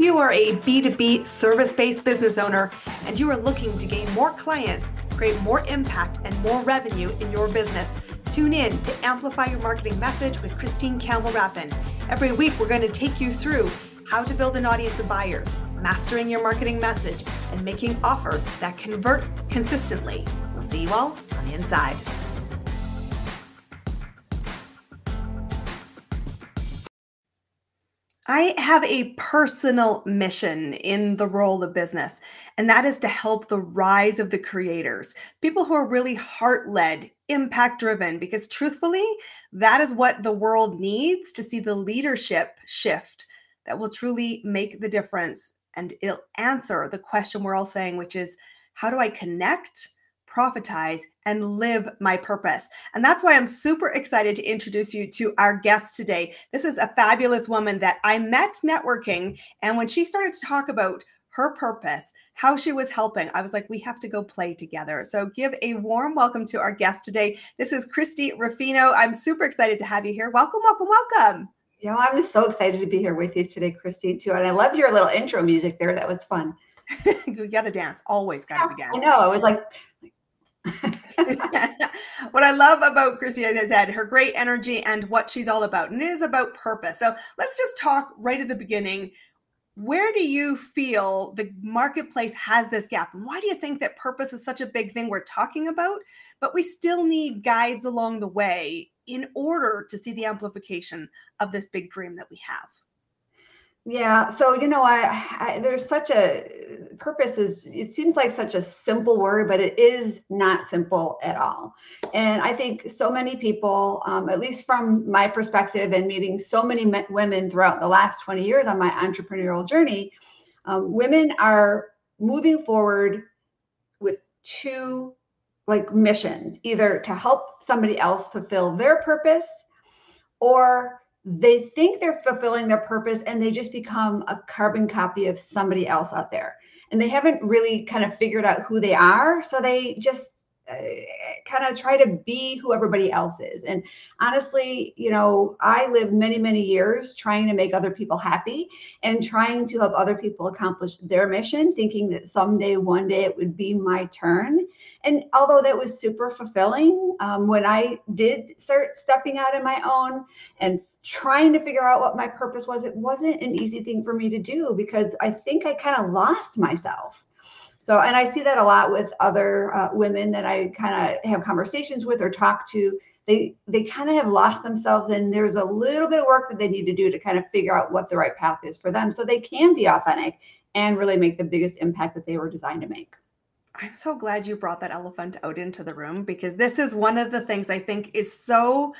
If you are a B2B service-based business owner and you are looking to gain more clients, create more impact and more revenue in your business, tune in to Amplify Your Marketing Message with Christine Campbell Rapin. Every week, we're going to take you through how to build an audience of buyers, mastering your marketing message, and making offers that convert consistently. We'll see you all on the inside. I have a personal mission in the role of business, and that is to help the rise of the creators, people who are really heart-led, impact-driven, because truthfully, that is what the world needs to see the leadership shift that will truly make the difference. And it'll answer the question we're all saying, which is, how do I connect, profitize, and live my purpose? And that's why I'm super excited to introduce you to our guest today. This is a fabulous woman that I met networking. And when she started to talk about her purpose, how she was helping, I was like, we have to go play together. So give a warm welcome to our guest today. This is Christie Ruffino. I'm super excited to have you here. Welcome, welcome, welcome. You know, I'm just so excited to be here with you today, Christie, too. And I loved your little intro music there. That was fun. You got to dance. Always got to dance. I know. It was like, what I love about Christie, as I said, her great energy and what she's all about. And it is about purpose. So let's just talk right at the beginning. Where do you feel the marketplace has this gap? And why do you think that purpose is such a big thing we're talking about, but we still need guides along the way in order to see the amplification of this big dream that we have? Yeah. So, you know, there's such a purpose is, it seems like such a simple word, but it is not simple at all. And I think so many people, at least from my perspective and meeting so many women throughout the last 20 years on my entrepreneurial journey, women are moving forward with two missions, either to help somebody else fulfill their purpose, or they think they're fulfilling their purpose and they just become a carbon copy of somebody else out there. And they haven't really kind of figured out who they are. So they just kind of try to be who everybody else is. And honestly, you know, I lived many, many years trying to make other people happy and trying to help other people accomplish their mission, thinking that someday, one day it would be my turn. And although that was super fulfilling, when I did start stepping out on my own and trying to figure out what my purpose was, it wasn't an easy thing for me to do because I think I kind of lost myself. So, and I see that a lot with other women that I kind of have conversations with or talk to. They kind of have lost themselves, and there's a little bit of work that they need to do to kind of figure out what the right path is for them so they can be authentic and really make the biggest impact that they were designed to make. I'm so glad you brought that elephant out into the room, because this is one of the things I think is so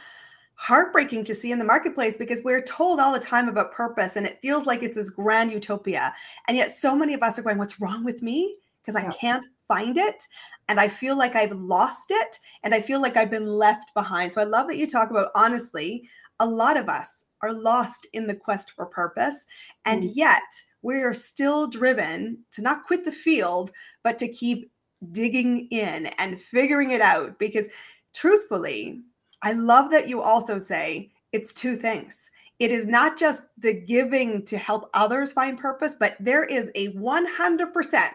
heartbreaking to see in the marketplace, because we're told all the time about purpose and it feels like it's this grand utopia. And yet so many of us are going, what's wrong with me? Because I can't find it. And I feel like I've lost it. And I feel like I've been left behind. So I love that you talk about, honestly, a lot of us are lost in the quest for purpose. And yet we are still driven to not quit the field, but to keep digging in and figuring it out. Because truthfully, I love that you also say it's two things. It is not just the giving to help others find purpose, but there is a 100%,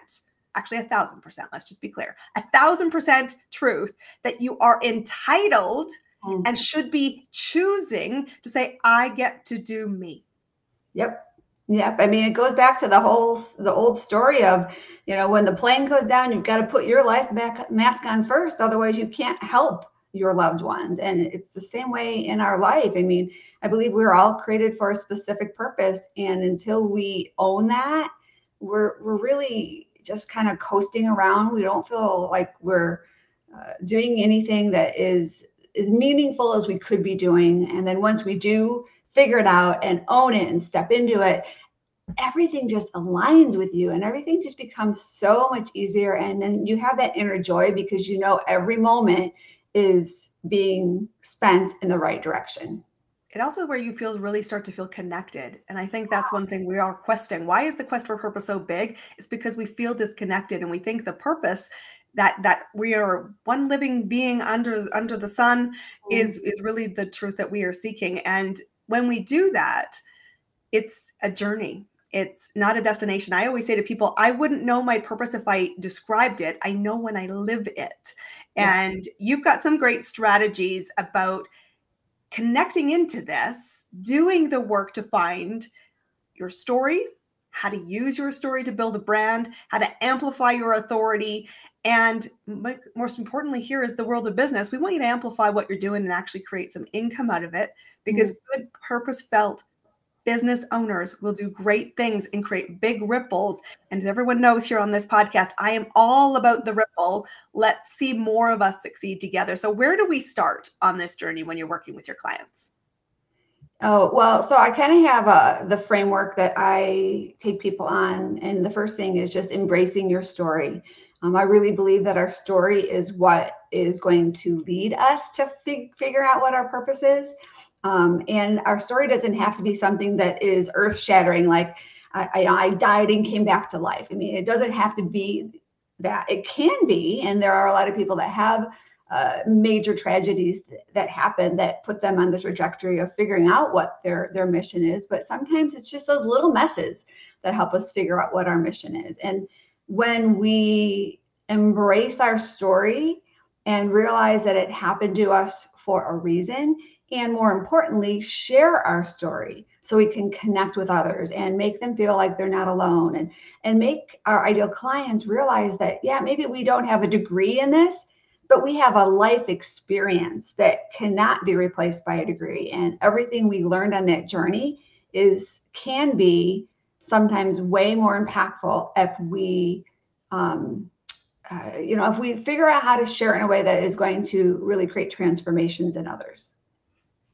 actually 1,000%, let's just be clear, 1,000% truth that you are entitled and should be choosing to say, I get to do me. Yep. Yep. I mean, it goes back to the old story of, you know, when the plane goes down, you've got to put your life mask on first. Otherwise you can't help your loved ones. And it's the same way in our life. I mean, I believe we're all created for a specific purpose. And until we own that, we're really just kind of coasting around. We don't feel like we're doing anything that is as meaningful as we could be doing. And then once we do figure it out and own it and step into it, everything just aligns with you and everything just becomes so much easier. And then you have that inner joy because you know every moment is being spent in the right direction. It also where you feel really start to feel connected. And I think that's one thing we are questing. Why is the quest for purpose so big? It's because we feel disconnected and we think the purpose that we are one living being under the sun is really the truth that we are seeking. And when we do that, it's a journey. It's not a destination. I always say to people, I wouldn't know my purpose if I described it. I know when I live it. Yeah. And you've got some great strategies about connecting into this, doing the work to find your story, how to use your story to build a brand, how to amplify your authority. And most importantly, here is the world of business. We want you to amplify what you're doing and actually create some income out of it, because good purpose-felt business owners will do great things and create big ripples. And as everyone knows here on this podcast, I am all about the ripple. Let's see more of us succeed together. So where do we start on this journey when you're working with your clients? Oh, well, so I kind of have the framework that I take people on. And the first thing is just embracing your story. I really believe that our story is what is going to lead us to figure out what our purpose is. And our story doesn't have to be something that is earth shattering, like I died and came back to life. I mean, it doesn't have to be that. It can be. And there are a lot of people that have major tragedies that happen that put them on the trajectory of figuring out what their mission is. But sometimes it's just those little messes that help us figure out what our mission is. And when we embrace our story and realize that it happened to us for a reason, and more importantly, share our story so we can connect with others and make them feel like they're not alone, and make our ideal clients realize that, yeah, maybe we don't have a degree in this, but we have a life experience that cannot be replaced by a degree. And everything we learned on that journey can be sometimes way more impactful if we, if we figure out how to share in a way that is going to really create transformations in others.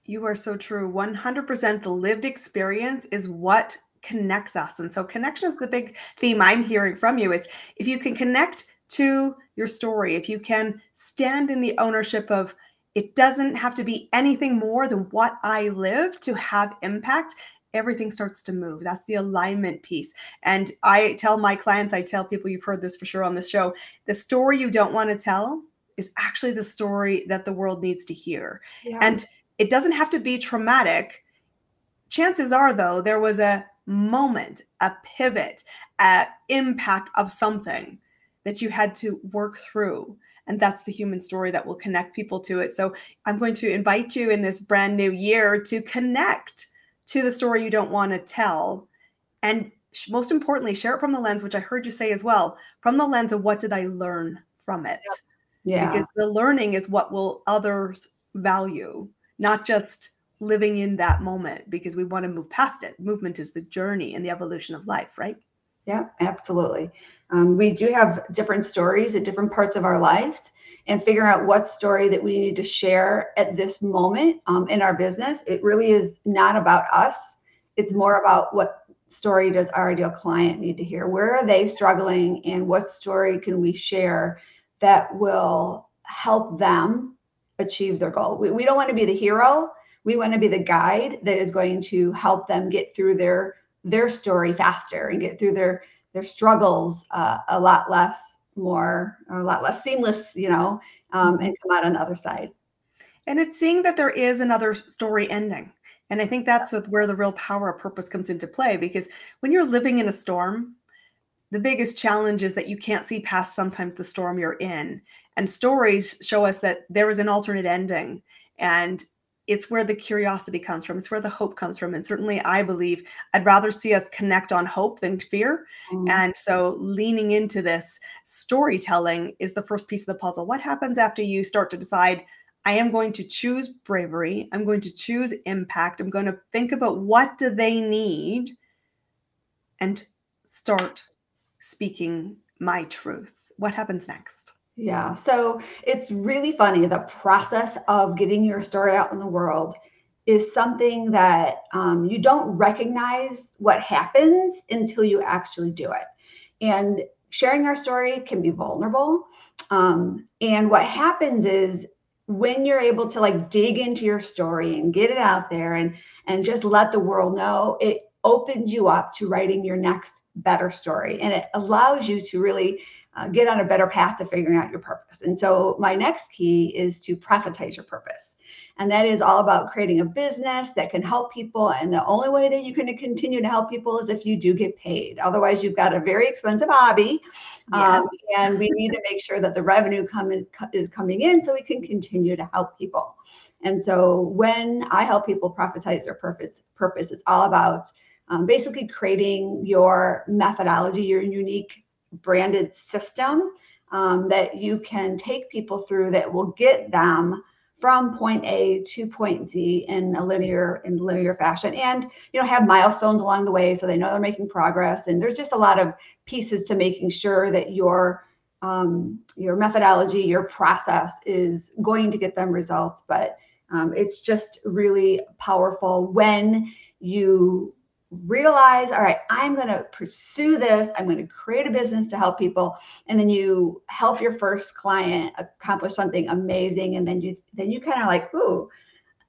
You are so true. 100% the lived experience is what connects us. And so connection is the big theme I'm hearing from you. It's if you can connect to your story, if you can stand in the ownership of it doesn't have to be anything more than what I live to have impact, everything starts to move. That's the alignment piece. And I tell my clients, I tell people, you've heard this for sure on the show, the story you don't want to tell is actually the story that the world needs to hear. Yeah. And it doesn't have to be traumatic. Chances are, though, there was a moment, a pivot, an impact of something that you had to work through. And that's the human story that will connect people to it. So I'm going to invite you in this brand new year to connect to the story you don't want to tell. And most importantly, share it from the lens, which I heard you say as well, from the lens of what did I learn from it? Yeah. Because the learning is what will others value, not just living in that moment, because we want to move past it. Movement is the journey and the evolution of life, right? Yeah, absolutely. We do have different stories at different parts of our lives, and figure out what story that we need to share at this moment in our business. It really is not about us. It's more about what story does our ideal client need to hear? Where are they struggling, and what story can we share that will help them achieve their goal? We don't want to be the hero. We want to be the guide that is going to help them get through their story faster and get through their struggles a lot less seamless, and come out on the other side. And it's seeing that there is another story ending. And I think that's where the real power of purpose comes into play, because when you're living in a storm, the biggest challenge is that you can't see past sometimes the storm you're in. And stories show us that there is an alternate ending. And it's where the curiosity comes from. It's where the hope comes from. And certainly I believe I'd rather see us connect on hope than fear. Mm-hmm. And so leaning into this storytelling is the first piece of the puzzle. What happens after you start to decide, I am going to choose bravery. I'm going to choose impact. I'm going to think about what do they need and start speaking my truth. What happens next? Yeah. So it's really funny. The process of getting your story out in the world is something that you don't recognize what happens until you actually do it. And sharing our story can be vulnerable. And what happens is when you're able to dig into your story and get it out there and just let the world know, it opens you up to writing your next better story. And it allows you to really get on a better path to figuring out your purpose. And so my next key is to prophetize your purpose. And that is all about creating a business that can help people. And the only way that you can continue to help people is if you do get paid. Otherwise, you've got a very expensive hobby. Yes. And we need to make sure that the revenue is coming in so we can continue to help people. And so when I help people prophetize their purpose, it's all about basically creating your methodology, your unique branded system that you can take people through that will get them from point A to point Z in a linear fashion, and have milestones along the way so they know they're making progress. And there's just a lot of pieces to making sure that your methodology, your process is going to get them results. But it's just really powerful when you realize, all right, I'm going to pursue this. I'm going to create a business to help people. And then you help your first client accomplish something amazing. And then you kind of like, ooh,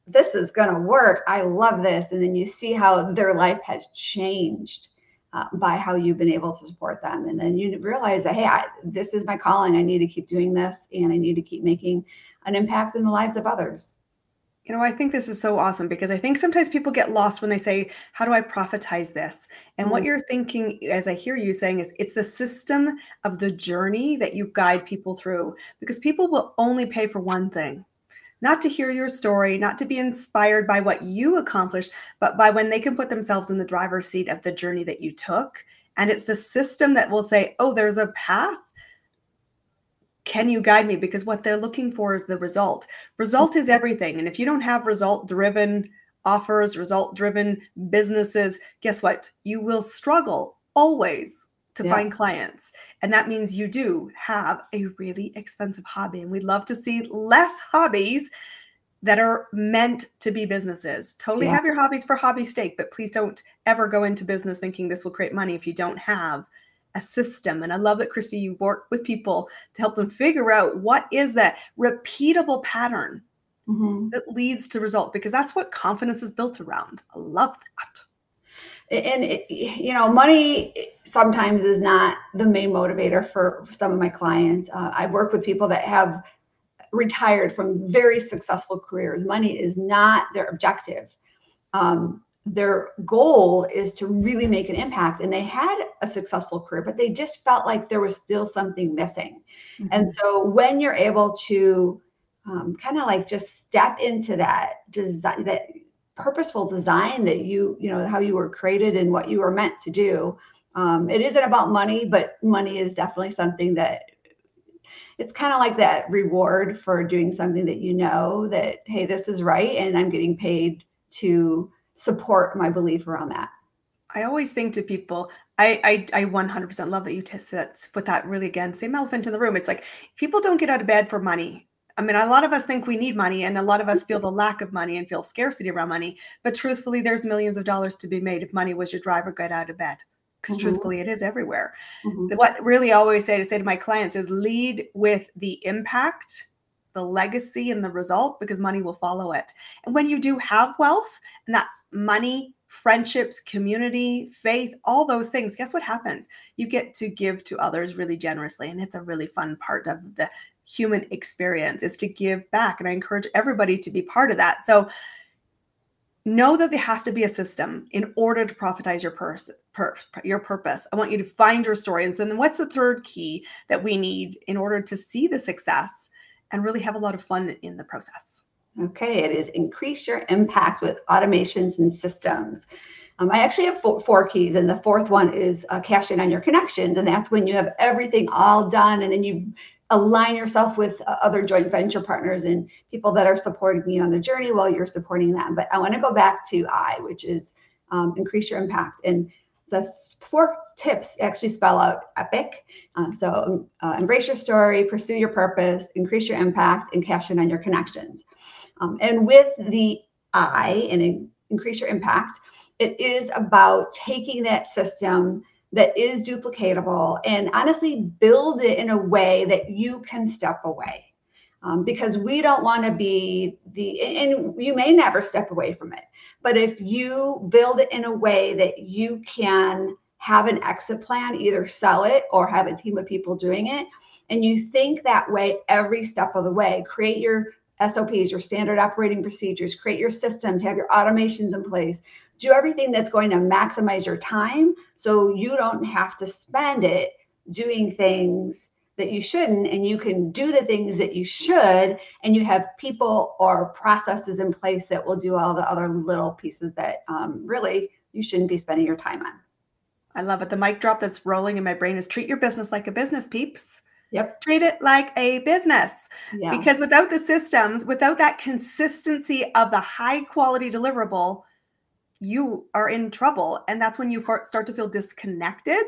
this is going to work. I love this. And then you see how their life has changed by how you've been able to support them. And then you realize that, hey, this is my calling. I need to keep doing this. And I need to keep making an impact in the lives of others. I think this is so awesome, because I think sometimes people get lost when they say, how do I prophetize this? And what you're thinking, as I hear you saying, is it's the system of the journey that you guide people through, because people will only pay for one thing. Not to hear your story, not to be inspired by what you accomplished, but by when they can put themselves in the driver's seat of the journey that you took. And it's the system that will say, oh, there's a path. Can you guide me? Because what they're looking for is the result. Result is everything. And if you don't have result-driven offers, result-driven businesses, guess what? You will struggle always to find clients. And that means you do have a really expensive hobby. And we'd love to see less hobbies that are meant to be businesses. Totally have your hobbies for hobby's sake, but please don't ever go into business thinking this will create money if you don't have a system. And I love that, Christie, you work with people to help them figure out what is that repeatable pattern that leads to result, because that's what confidence is built around. I love that. And money sometimes is not the main motivator for some of my clients. I work with people that have retired from very successful careers. Money is not their objective. Their goal is to really make an impact. And they had a successful career, but they just felt like there was still something missing. And so when you're able to kind of like just step into that design, that purposeful design that how you were created and what you were meant to do, it isn't about money, but money is definitely something that it's kind of like that reward for doing something that that, hey, this is right. And I'm getting paid to support my belief around that. I always think to people, I 100% love that you put that really, again, same elephant in the room. It's like people don't get out of bed for money. I mean, a lot of us think we need money, and a lot of us feel the lack of money and feel scarcity around money. But truthfully, there's millions of dollars to be made if money was your driver, get out of bed. Because truthfully, it is everywhere. What really I always say to my clients is lead with the impact, the legacy, and the result, because money will follow it. And when you do have wealth, and that's money, friendships, community, faith, all those things, guess what happens? You get to give to others really generously. And it's a really fun part of the human experience, is to give back. And I encourage everybody to be part of that. So know that there has to be a system in order to prophetize your purpose. I want you to find your story. And so then what's the third key that we need in order to see the success and really have a lot of fun in the process? Okay, it is increase your impact with automations and systems. I actually have four keys, and the fourth one is cash in on your connections. And that's when you have everything all done, and then you align yourself with other joint venture partners and people that are supporting you on the journey while you're supporting them. But I want to go back to I, which is increase your impact. And the four tips actually spell out EPIC. So embrace your story, pursue your purpose, increase your impact, and cash in on your connections. And with the I and increase your impact, it is about taking that system that is duplicatable and honestly build it in a way that you can step away. Because we don't want to be and you may never step away from it, but if you build it in a way that you can have an exit plan, either sell it or have a team of people doing it, and you think that way every step of the way, create your SOPs, your standard operating procedures, create your systems, have your automations in place. Do everything that's going to maximize your time so you don't have to spend it doing things that you shouldn't, and you can do the things that you should, and you have people or processes in place that will do all the other little pieces that really you shouldn't be spending your time on. I love it. The mic drop that's rolling in my brain is treat your business like a business, peeps. Yep. Treat it like a business. Yeah. Because without the systems, without that consistency of the high quality deliverable, you are in trouble. And that's when you start to feel disconnected.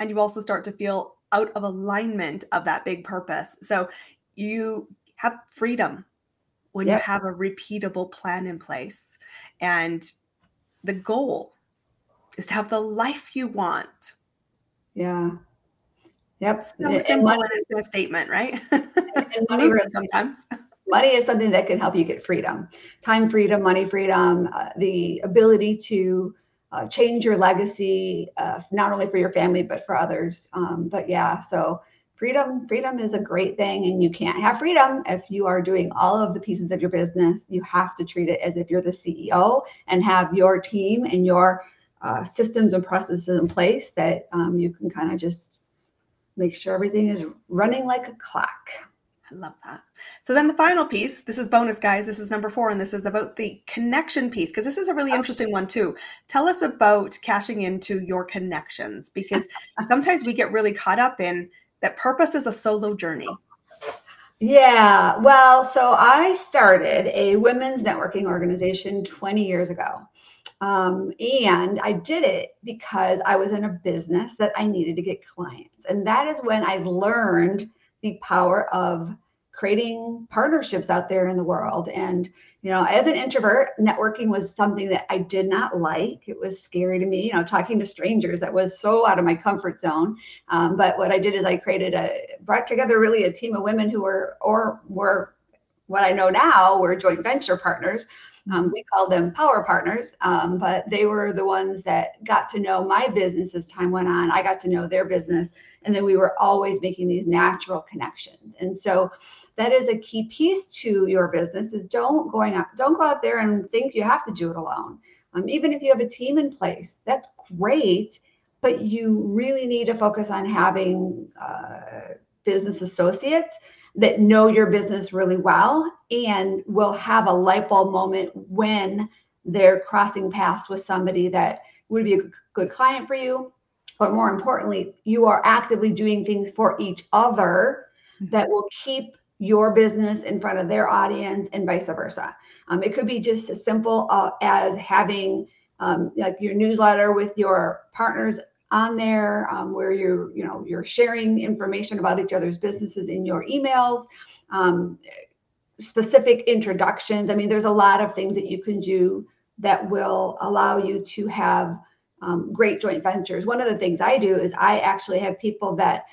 And you also start to feel out of alignment of that big purpose. So you have freedom when you have a repeatable plan in place. And the goal is to have the life you want. Yeah. Yep. So simple and it's a statement, right? And money sometimes. Money is something that can help you get freedom. Time freedom, money freedom, the ability to change your legacy, not only for your family, but for others. But yeah, so freedom is a great thing, and you can't have freedom if you are doing all of the pieces of your business. You have to treat it as if you're the CEO and have your team and your systems and processes in place that you can kind of just make sure everything is running like a clock. I love that. So then the final piece, this is bonus, guys. This is number 4, and this is about the connection piece, because this is a really interesting one too. Tell us about cashing into your connections, because sometimes we get really caught up in that purpose is a solo journey. Yeah, well, so I started a women's networking organization 20 years ago. And I did it because I was in a business that I needed to get clients. And that is when I learned the power of creating partnerships out there in the world. And, you know, as an introvert, networking was something that I did not like. It was scary to me, you know, talking to strangers. That was so out of my comfort zone. But what I did is I brought together really a team of women who were what I know now were joint venture partners. We called them power partners, but they were the ones that got to know my business as time went on. I got to know their business, and then we were always making these natural connections. And so that is a key piece to your business, is don't go out there and think you have to do it alone. Even if you have a team in place, that's great, but you really need to focus on having business associates that know your business really well and will have a light bulb moment when they're crossing paths with somebody that would be a good client for you. But more importantly, you are actively doing things for each other that will keep your business in front of their audience and vice versa. It could be just as simple as having like your newsletter with your partners on there, where you're sharing information about each other's businesses in your emails, specific introductions. I mean, there's a lot of things that you can do that will allow you to have great joint ventures. One of the things I do is I actually have people that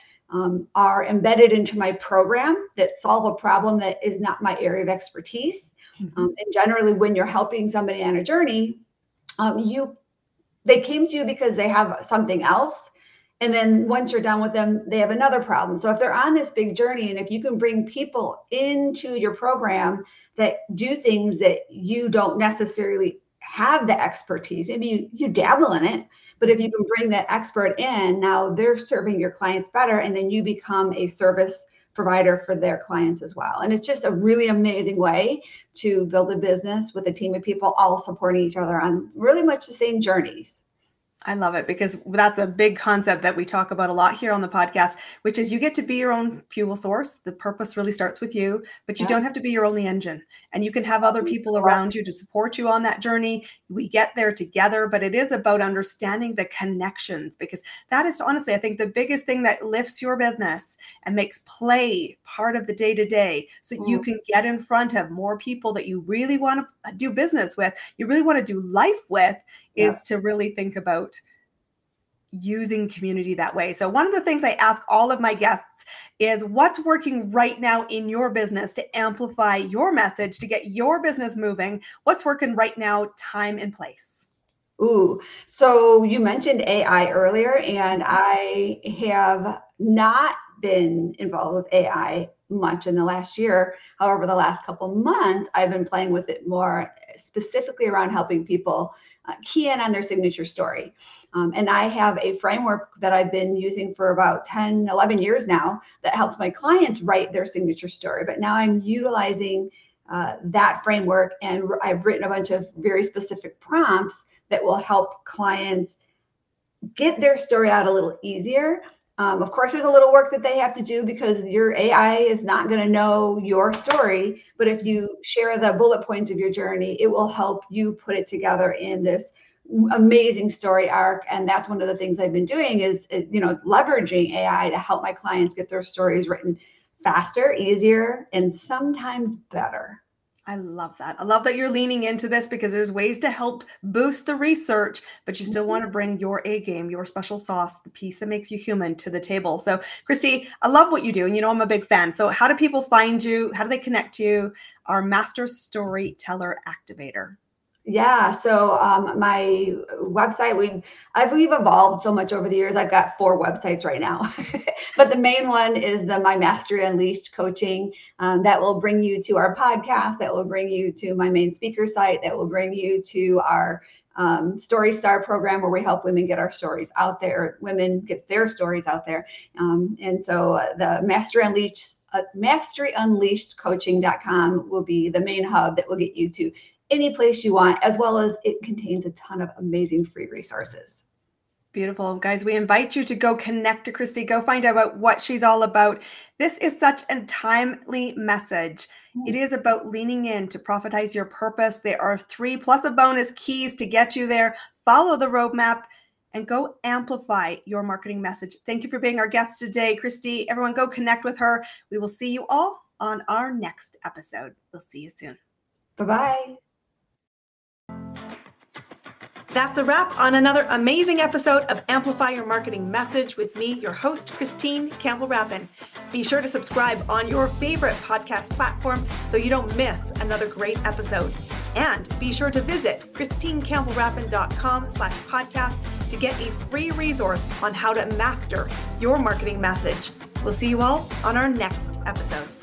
are embedded into my program that solve a problem that is not my area of expertise. Mm-hmm. And generally, when you're helping somebody on a journey, they came to you because they have something else. And then once you're done with them, they have another problem. So if they're on this big journey, and if you can bring people into your program that do things that you don't necessarily have the expertise, maybe you dabble in it, but if you can bring that expert in, now they're serving your clients better, and then you become a service provider for their clients as well. And it's just a really amazing way to build a business with a team of people all supporting each other on really much the same journeys. I love it, because that's a big concept that we talk about a lot here on the podcast, which is you get to be your own fuel source. The purpose really starts with you, but you don't have to be your only engine, and you can have other people around you to support you on that journey. We get there together, but it is about understanding the connections, because that is honestly, I think, the biggest thing that lifts your business and makes play part of the day-to-day, so you can get in front of more people that you really want to do business with, you really want to do life with, is to really think about using community that way. So one of the things I ask all of my guests is, what's working right now in your business to amplify your message, to get your business moving? What's working right now, time and place? Ooh, so you mentioned AI earlier, and I have not been involved with AI much in the last year. However, the last couple months, I've been playing with it more specifically around helping people key in on their signature story. And I have a framework that I've been using for about 10, 11 years now that helps my clients write their signature story. But now I'm utilizing that framework, and I've written a bunch of very specific prompts that will help clients get their story out a little easier. Of course, there's a little work that they have to do because your AI is not going to know your story. But if you share the bullet points of your journey, it will help you put it together in this amazing story arc. And that's one of the things I've been doing is, you know, leveraging AI to help my clients get their stories written faster, easier, and sometimes better. I love that. I love that you're leaning into this because there's ways to help boost the research, but you still want to bring your A game, your special sauce, the piece that makes you human to the table. So Christie, I love what you do. And you know, I'm a big fan. So how do people find you? How do they connect to you? Our master storyteller activator. Yeah. So my website, we've evolved so much over the years. I've got 4 websites right now, but the main one is the My Mastery Unleashed Coaching. That will bring you to our podcast. That will bring you to my main speaker site. That will bring you to our Story Star program where we help women get our stories out there, women get their stories out there. And so the Mastery Unleashed, masteryunleashedcoaching.com will be the main hub that will get you to any place you want, as well as it contains a ton of amazing free resources. Beautiful. Guys, we invite you to go connect to Christie. Go find out about what she's all about. This is such a timely message. It is about leaning in to profitize your purpose. There are 3 plus a bonus keys to get you there. Follow the roadmap and go amplify your marketing message. Thank you for being our guest today, Christie. Everyone go connect with her. We will see you all on our next episode. We'll see you soon. Bye-bye. That's a wrap on another amazing episode of Amplify Your Marketing Message with me, your host, Christine Campbell Rapin. Be sure to subscribe on your favorite podcast platform so you don't miss another great episode. And be sure to visit christinecampbellrapin.com/podcast to get a free resource on how to master your marketing message. We'll see you all on our next episode.